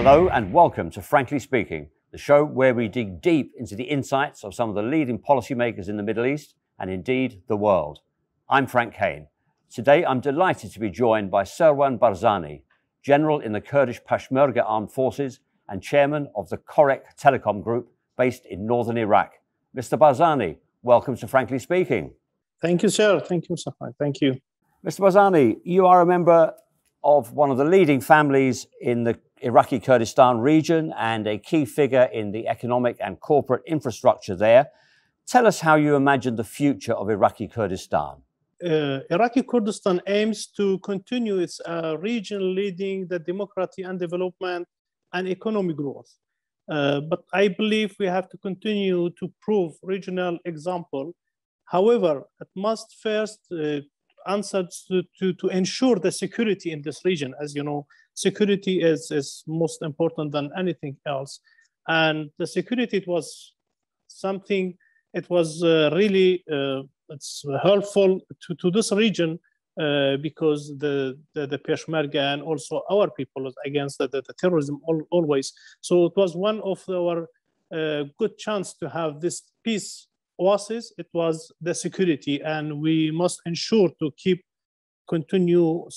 Hello and welcome to Frankly Speaking, the show where we dig deep into the insights of some of the leading policymakers in the Middle East and indeed the world. I'm Frank Kane. Today I'm delighted to be joined by Sirwan Barzani, General in the Kurdish Peshmerga Armed Forces and Chairman of the Korek Telecom Group based in northern Iraq. Mr. Barzani, welcome to Frankly Speaking. Thank you, sir. Thank you, Safai. Thank you. Mr. Barzani, you are a member of one of the leading families in the Iraqi Kurdistan region and a key figure in the economic and corporate infrastructure there. Tell us how you imagine the future of Iraqi Kurdistan. Iraqi Kurdistan aims to continue its region leading the democracy and development and economic growth. But I believe we have to continue to prove regional example. However, it must first answer to ensure the security in this region. As you know, security is most important than anything else. And the security, it's helpful to this region because the Peshmerga and also our people was against the terrorism always. So it was one of our good chance to have this peace oasis. It was the security, and we must ensure to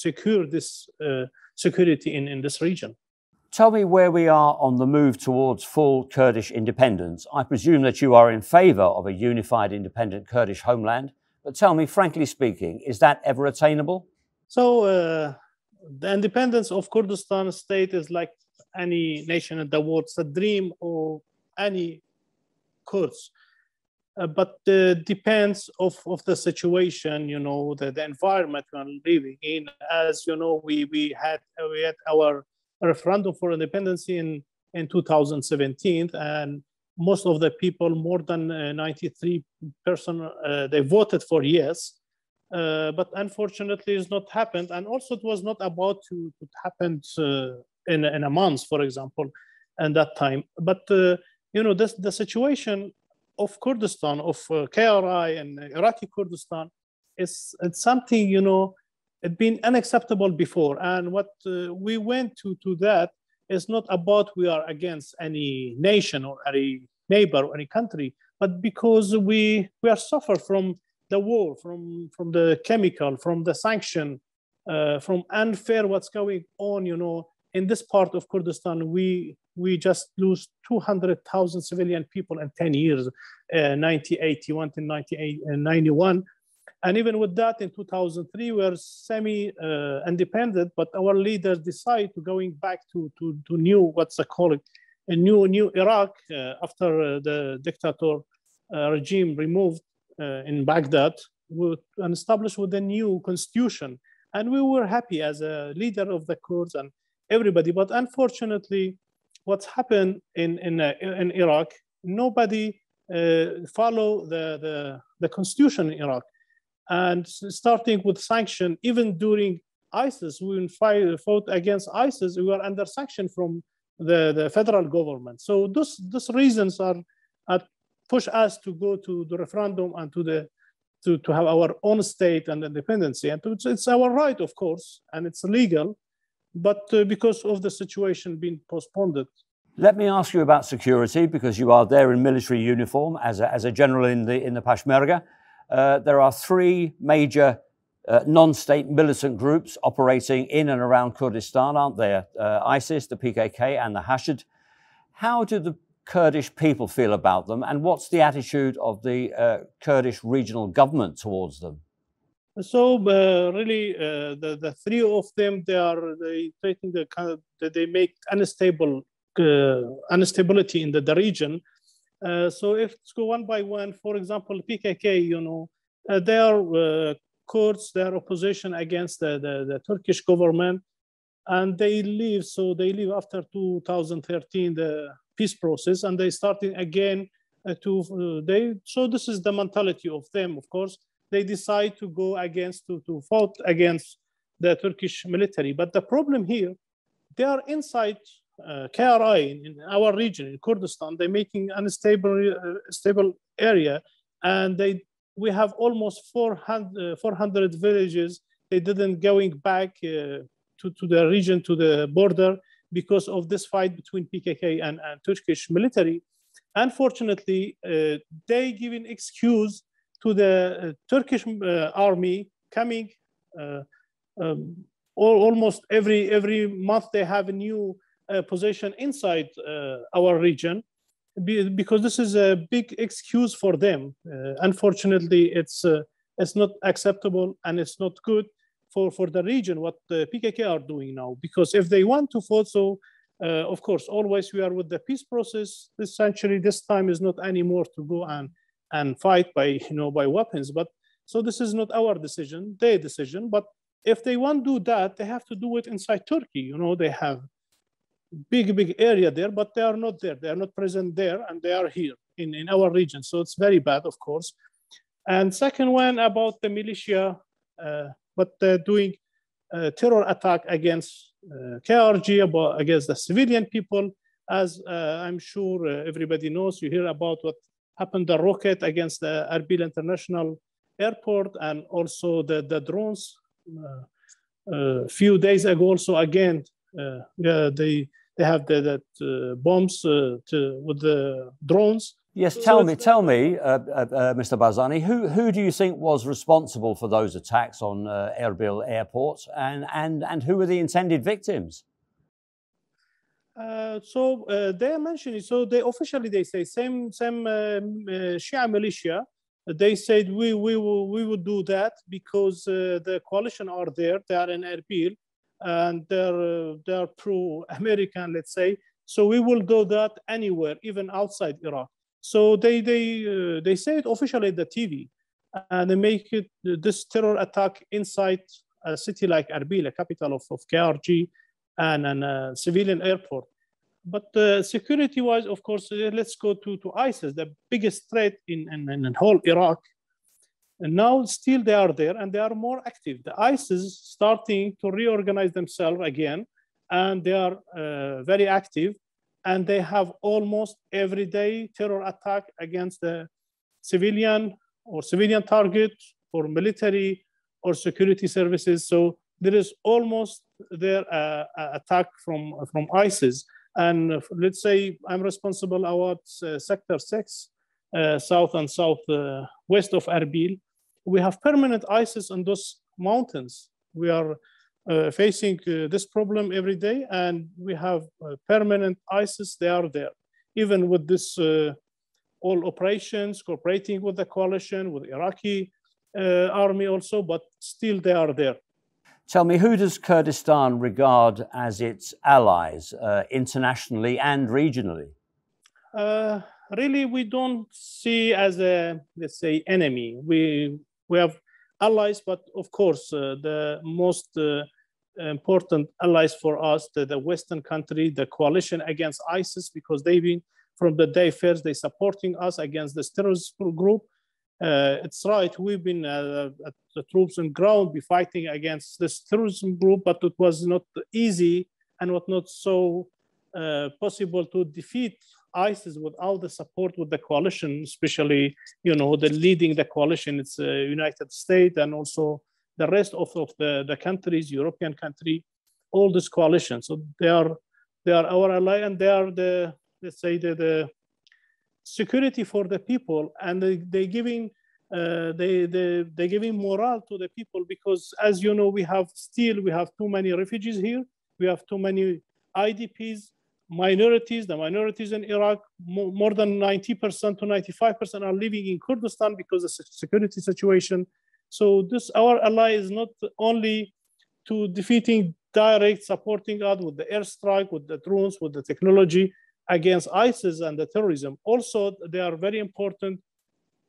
secure this security in this region. Tell me where we are on the move towards full Kurdish independence. I presume that you are in favor of a unified independent Kurdish homeland, but tell me, frankly speaking, is that ever attainable? So the independence of Kurdistan state is like any nation in the world. It's a dream of any Kurds. But depends of the situation, you know, the environment we are living in. As you know, we had our referendum for independence in 2017, and most of the people, more than 93%, they voted for yes. But unfortunately, it's not happened, and also it was not about to happen in a month, for example, and that time. But you know, the situation of Kurdistan, of KRI and Iraqi Kurdistan, it's something, you know, it's been unacceptable before. And what we went to that is not about we are against any nation or any neighbor or any country, but because we are suffer from the war, from the chemical, from the sanction, from unfair what's going on, you know. In this part of Kurdistan, we just lose 200,000 civilian people in 10 years, 1981 to 1991. And even with that, in 2003, we were semi-independent, but our leaders decide to going back to new, new Iraq after the dictator regime removed in Baghdad and established with a new constitution. And we were happy as a leader of the Kurds and everybody, but unfortunately, what's happened in Iraq, nobody follow the constitution in Iraq. And starting with sanction, even during ISIS, when we fought against ISIS, we were under sanction from the federal government. So those reasons are push us to go to the referendum and to have our own state and independence. And it's our right, of course, and it's legal, but because of the situation being postponed. Let me ask you about security, because you are there in military uniform as a general in the Peshmerga. There are three major non-state militant groups operating in and around Kurdistan, aren't there? ISIS, the PKK, and the Hashid. How do the Kurdish people feel about them, and what's the attitude of the Kurdish regional government towards them? So really, the three of them, they make unstable instability in the region. So if it's go one by one, for example, PKK, you know, they are Kurds, they are opposition against the Turkish government, and they leave. So they leave after 2013 the peace process, and they started again so this is the mentality of them, of course. They decide to go against, to fight against the Turkish military. But the problem here, they are inside KRI in our region, in Kurdistan. They're making unstable stable area. And we have almost 400 villages. They didn't going back to the region, to the border. because of this fight between PKK and Turkish military. Unfortunately, they give an excuse to the Turkish army coming almost every month. They have a new position inside our region, because this is a big excuse for them. Unfortunately, it's not acceptable, and it's not good for the region what the PKK are doing now, because if they want to fall, so of course, always we are with the peace process. This century, this time is not anymore to go and fight by, by weapons. But so this is not our decision, their decision. But if they want to do that, they have to do it inside Turkey. They have big area there, but they are not there. They are not present there, and they are here in our region. So it's very bad, of course. And second one about the militia, but they're doing terror attack against KRG, against the civilian people. As I'm sure everybody knows, you hear about what happened, the rocket against the Erbil International Airport, and also the drones a few days ago. Also again, they have that bombs with the drones. Yes, tell me, Mr. Barzani, who do you think was responsible for those attacks on Erbil airports, and who were the intended victims? They are mentioning. So they officially say same Shia militia. They said we will do that because the coalition are there. They are in Erbil, and they're pro-American, let's say. So we will do that anywhere, even outside Iraq. So they say it officially at the TV, and they make it this terror attack inside a city like Erbil, a capital of KRG, and a civilian airport. But security-wise, of course, let's go to ISIS, the biggest threat in whole Iraq. And now still they are there, and they are more active. The ISIS starting to reorganize themselves again, and they are very active. And they have almost every day terror attack against the civilian or civilian target or military or security services. So there is almost their attack from ISIS. And let's say I'm responsible about Sector 6, south and southwest of Erbil. We have permanent ISIS in those mountains. We are facing this problem every day, and we have permanent ISIS. They are there, even with this all operations, cooperating with the coalition, with the Iraqi army also, but still they are there. Tell me, who does Kurdistan regard as its allies internationally and regionally? Really, we don't see as a, let's say, enemy. We have allies, but of course, the most important allies for us, the Western country, the coalition against ISIS, because they've been from the day first, they're supporting us against this terrorist group. It's right, we've been at the troops on ground, be fighting against this terrorism group, but it was not easy and was not so possible to defeat ISIS without the support with the coalition, especially, the leading the coalition, it's United States and also the rest of the countries, European country, all this coalition. So they are our ally, and they are the security for the people, and they're giving morale to the people, because as you know, we have too many refugees here, we have too many IDPs, the minorities in Iraq, more than 90% to 95% are living in Kurdistan because of the security situation. So this, our ally is not only to defeating direct, supporting us with the airstrike, with the drones, with the technology against ISIS and the terrorism. Also, they are very important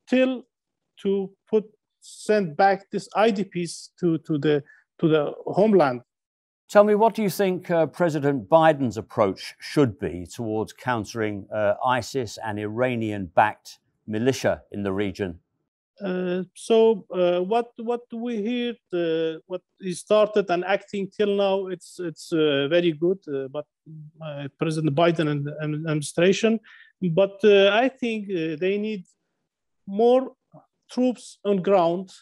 till to send back these IDPs to the homeland. Tell me, what do you think President Biden's approach should be towards countering ISIS and Iranian-backed militia in the region? What we hear, what he started and acting till now, it's very good, but President Biden and administration. But I think they need more troops on ground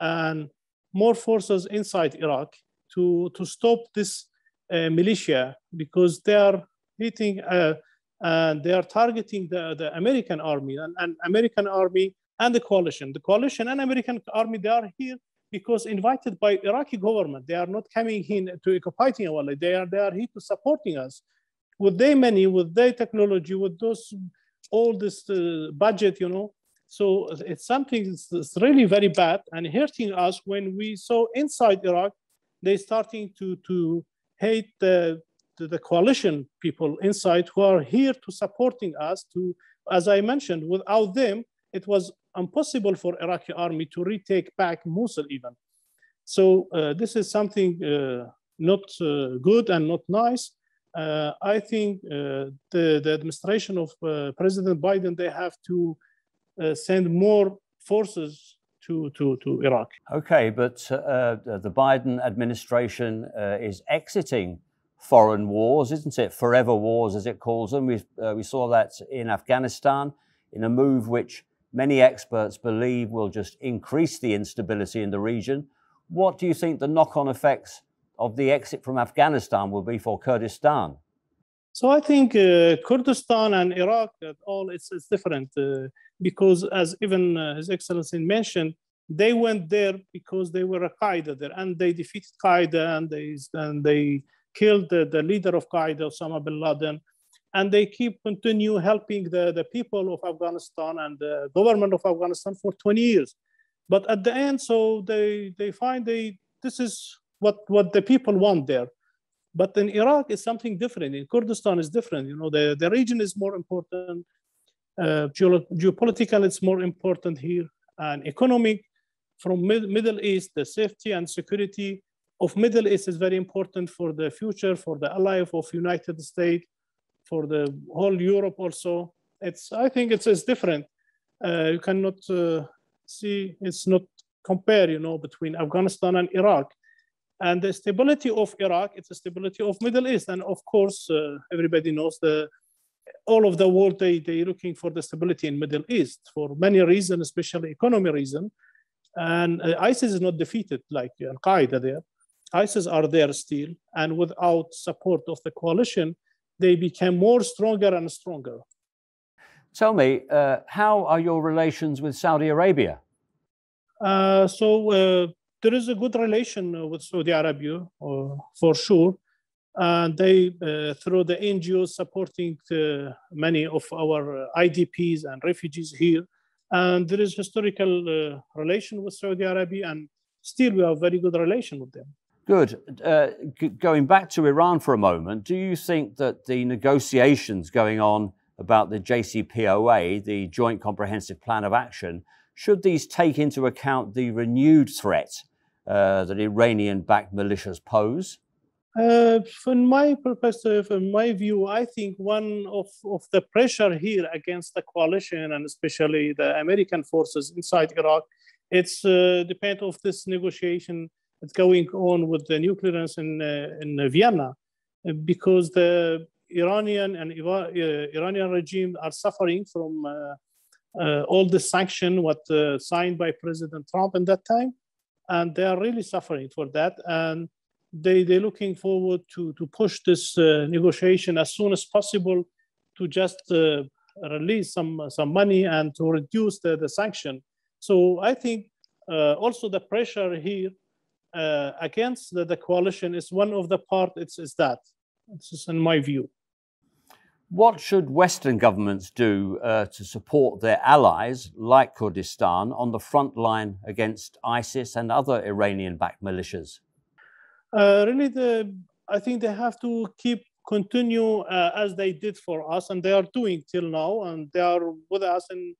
and more forces inside Iraq to stop this militia, because they are hitting and they are targeting the American army and American army and the coalition. The coalition and American army, they are here because invited by Iraqi government. They are not coming in to occupied our land. They are here to supporting us with their money, with their technology, with those all this budget, you know. So it's something that's really very bad and hurting us. When we saw inside Iraq, they starting to hate the coalition people inside who are here to supporting us. To, as I mentioned, without them, it was impossible for Iraqi army to retake back Mosul even. So this is something not good and not nice. I think the administration of President Biden, they have to send more forces to Iraq. Okay, but the Biden administration is exiting foreign wars, isn't it? Forever wars, as it calls them. We saw that in Afghanistan, in a move which many experts believe will just increase the instability in the region. What do you think the knock-on effects of the exit from Afghanistan will be for Kurdistan? So I think Kurdistan and Iraq at all, it's different because, as even His Excellency mentioned, they went there because they were Al-Qaeda there, and they defeated Qaeda, and they killed the leader of Qaeda, Osama bin Laden, and they continue helping the people of Afghanistan and the government of Afghanistan for 20 years. But at the end, so they find this is what the people want there. But in Iraq, it's something different. In Kurdistan, it's different. You know, the region is more important. Geopolitical, it's more important here. And economic, from Middle East, the safety and security of Middle East is very important for the future, for the ally of United States, for the whole Europe also. I think it's different. You cannot see, it's not compare, you know, between Afghanistan and Iraq. And the stability of Iraq, it's the stability of Middle East. And of course, everybody knows all of the world, they're looking for the stability in Middle East for many reasons, especially economic reason. And ISIS is not defeated like Al-Qaeda there. ISIS are there still. And without support of the coalition, they became more stronger and stronger. Tell me, how are your relations with Saudi Arabia? There is a good relation with Saudi Arabia, for sure. And they, through the NGOs, supporting many of our IDPs and refugees here. And there is historical relation with Saudi Arabia, and still we have very good relation with them. Good. Going back to Iran for a moment, do you think that the negotiations going on about the JCPOA, the Joint Comprehensive Plan of Action, should these take into account the renewed threat that Iranian-backed militias pose? From my perspective, in my view, I think one of the pressure here against the coalition and especially the American forces inside Iraq, it's depend of this negotiation that's going on with the new clearance in Vienna, because the Iranian and Iranian regime are suffering from all the sanctions what signed by President Trump in that time, and they are really suffering for that. And they're looking forward to push this negotiation as soon as possible to just release some money and to reduce the sanction. So I think also the pressure here against the coalition is one of the part. It's in my view. What should Western governments do to support their allies, like Kurdistan, on the front line against ISIS and other Iranian-backed militias? Really, I think they have to continue as they did for us, and they are doing till now, and they are with us in,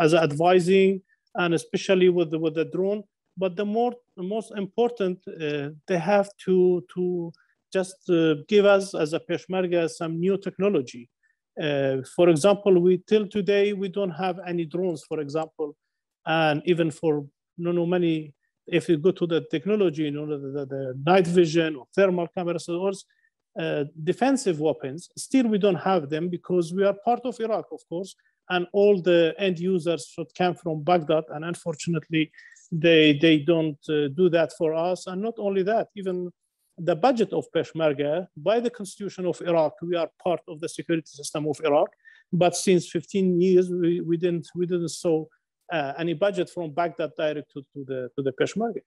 as advising, and especially with the drone. But the most important, they have to just give us, as a Peshmerga, some new technology. For example, till today, we don't have any drones, for example, and even for many, if you go to the technology, the night vision or thermal cameras or defensive weapons, still we don't have them because we are part of Iraq, of course, and all the end users should come from Baghdad, and unfortunately, they don't do that for us. And not only that, even the budget of Peshmerga by the constitution of Iraq. We are part of the security system of Iraq, but since 15 years, we didn't saw any budget from Baghdad direct to the Peshmerga.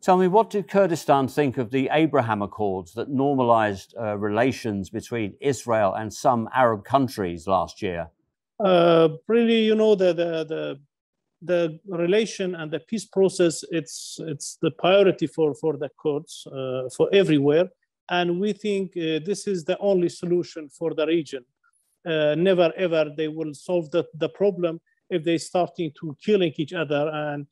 Tell me, what did Kurdistan think of the Abraham Accords that normalized relations between Israel and some Arab countries last year? Really, you know, the relation and the peace process, it's the priority for the Kurds, for everywhere. And we think this is the only solution for the region. Never ever they will solve the problem if they starting to killing each other and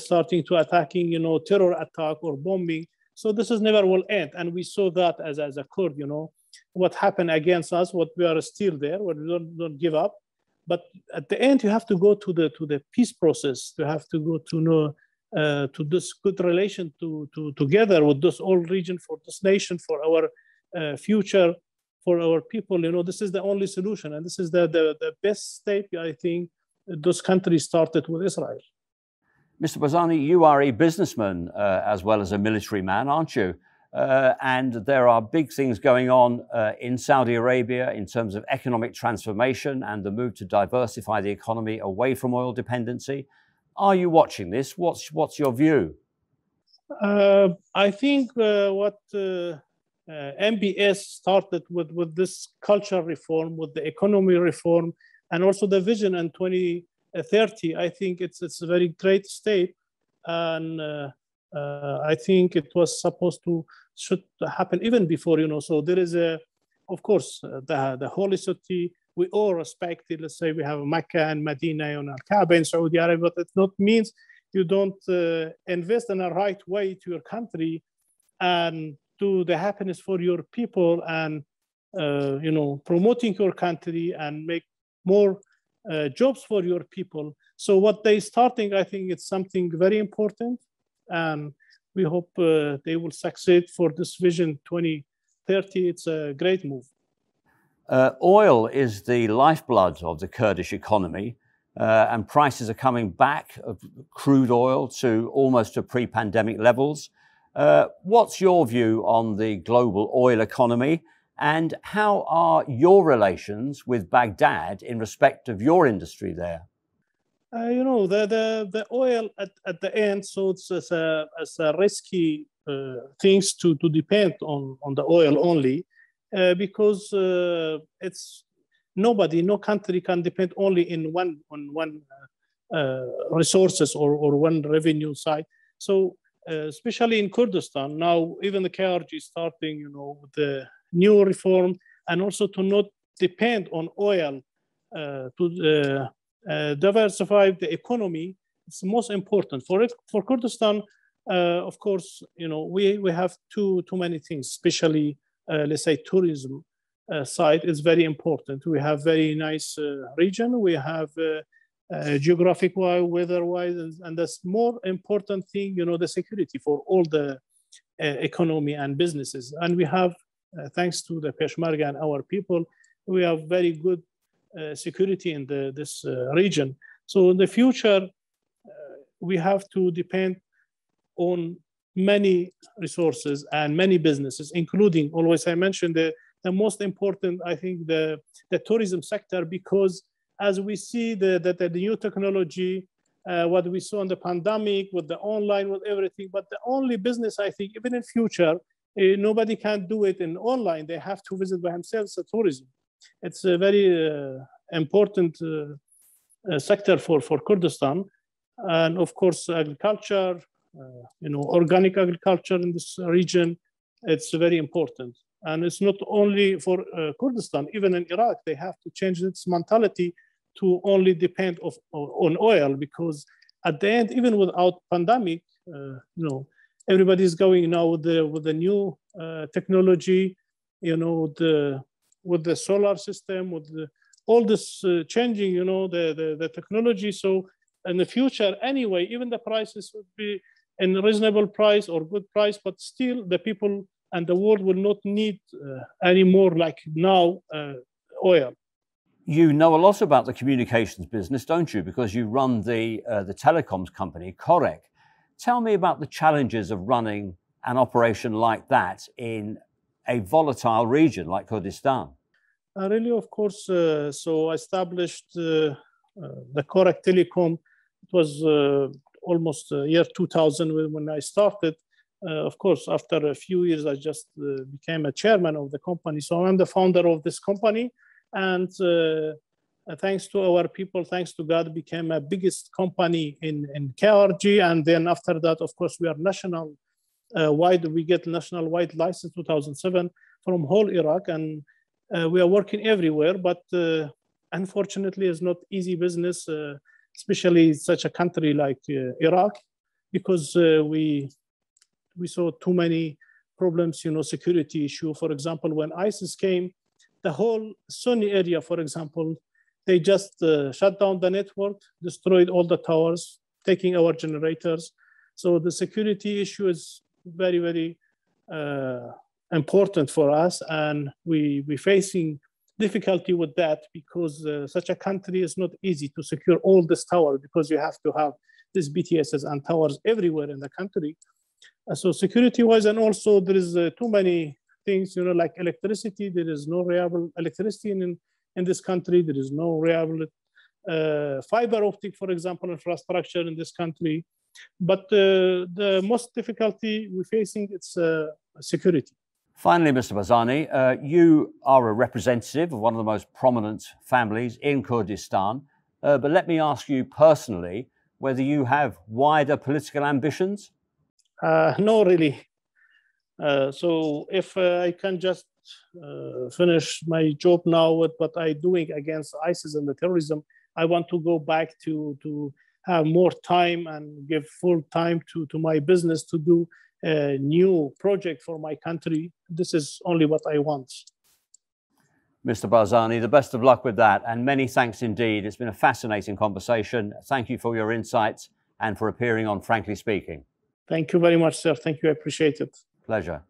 starting to attacking, you know, terror attack or bombing. So this is never will end. And we saw that as a Kurd, you know, what happened against us, what we are still there, what we don't give up. But at the end, you have to go to the peace process. You have to go to know to this good relation to together with this whole region, for this nation, for our future, for our people. You know, this is the only solution, and this is the best step, I think, those countries started with Israel. Mr. Barzani, you are a businessman as well as a military man, aren't you? And there are big things going on in Saudi Arabia in terms of economic transformation and the move to diversify the economy away from oil dependency. Are you watching this? What's your view? I think what MBS started with this culture reform, with the economy reform, and also the vision in 2030, I think it's a very great step. And I think it was should happen even before, you know. So there is of course, the holy city, we all respect it. Let's say we have Mecca and Medina and Al-Kaaba in Saudi Arabia, but it not means you don't invest in a right way to your country and do the happiness for your people and, you know, promoting your country and make more jobs for your people. So what they starting, I think it's something very important. And we hope they will succeed for this Vision 2030. It's a great move. Oil is the lifeblood of the Kurdish economy, and prices are coming back of crude oil to almost to pre-pandemic levels. What's your view on the global oil economy, and how are your relations with Baghdad in respect of your industry there? You know, the oil at the end, so it's as a risky things to depend on the oil only, because it's no country can depend only in one resources or one revenue side. So especially in Kurdistan now, even the KRG starting, you know, with the new reform, and also to not depend on oil to diversify the economy. It's most important for Kurdistan. Of course, you know, we have too many things, especially let's say tourism side is very important. We have very nice region. We have geographic wise, weather wise, and that's more important thing. You know, the security for all the economy and businesses. And we have, thanks to the Peshmerga and our people, we have very good security in this region. So in the future, we have to depend on many resources and many businesses, including, always I mentioned, the most important, I think, the tourism sector, because as we see the new technology, what we saw in the pandemic, with the online, with everything, but the only business, I think, even in future, nobody can do it in online. They have to visit by themselves, the tourism. It's a very important sector for Kurdistan. And of course, agriculture, you know, organic agriculture in this region, it's very important. And it's not only for Kurdistan, even in Iraq, they have to change its mentality to only depend on oil, because at the end, even without pandemic, you know, everybody's going now with the new technology, you know, with the solar system, with all this changing, you know, the technology. So in the future, anyway, even the prices would be in a reasonable price or good price, but still the people and the world will not need any more like now oil. You know a lot about the communications business, don't you? Because you run the telecoms company, Korek. Tell me about the challenges of running an operation like that in a volatile region like Kurdistan? Really, of course. So I established the Korek Telecom. It was almost year 2000 when I started. Of course, after a few years, I just became a chairman of the company. So I'm the founder of this company. And thanks to our people, thanks to God, became a biggest company in KRG. And then after that, of course, we are national. We get national-wide license 2007 from whole Iraq. And we are working everywhere. But unfortunately, it's not easy business, especially such a country like Iraq, because we saw too many problems, you know, security issue. For example, when ISIS came, the whole Sunni area, for example, they just shut down the network, destroyed all the towers, taking our generators. So the security issue is very, very important for us. And we're facing difficulty with that because such a country is not easy to secure all this tower because you have to have these BTSs and towers everywhere in the country. So security-wise, and also there is too many things, you know, like electricity. There is no reliable electricity in this country. There is no reliable fiber optic, for example, infrastructure in this country. But the most difficulty we're facing is security. Finally, Mr. Barzani, you are a representative of one of the most prominent families in Kurdistan. But let me ask you personally whether you have wider political ambitions? No, really. So if I can just finish my job now with what I'm doing against ISIS and the terrorism, I want to go back to have more time and give full time to my business to do a new project for my country. This is only what I want. Mr. Barzani, the best of luck with that, and many thanks indeed. It's been a fascinating conversation. Thank you for your insights and for appearing on Frankly Speaking. Thank you very much, sir. Thank you. I appreciate it. Pleasure.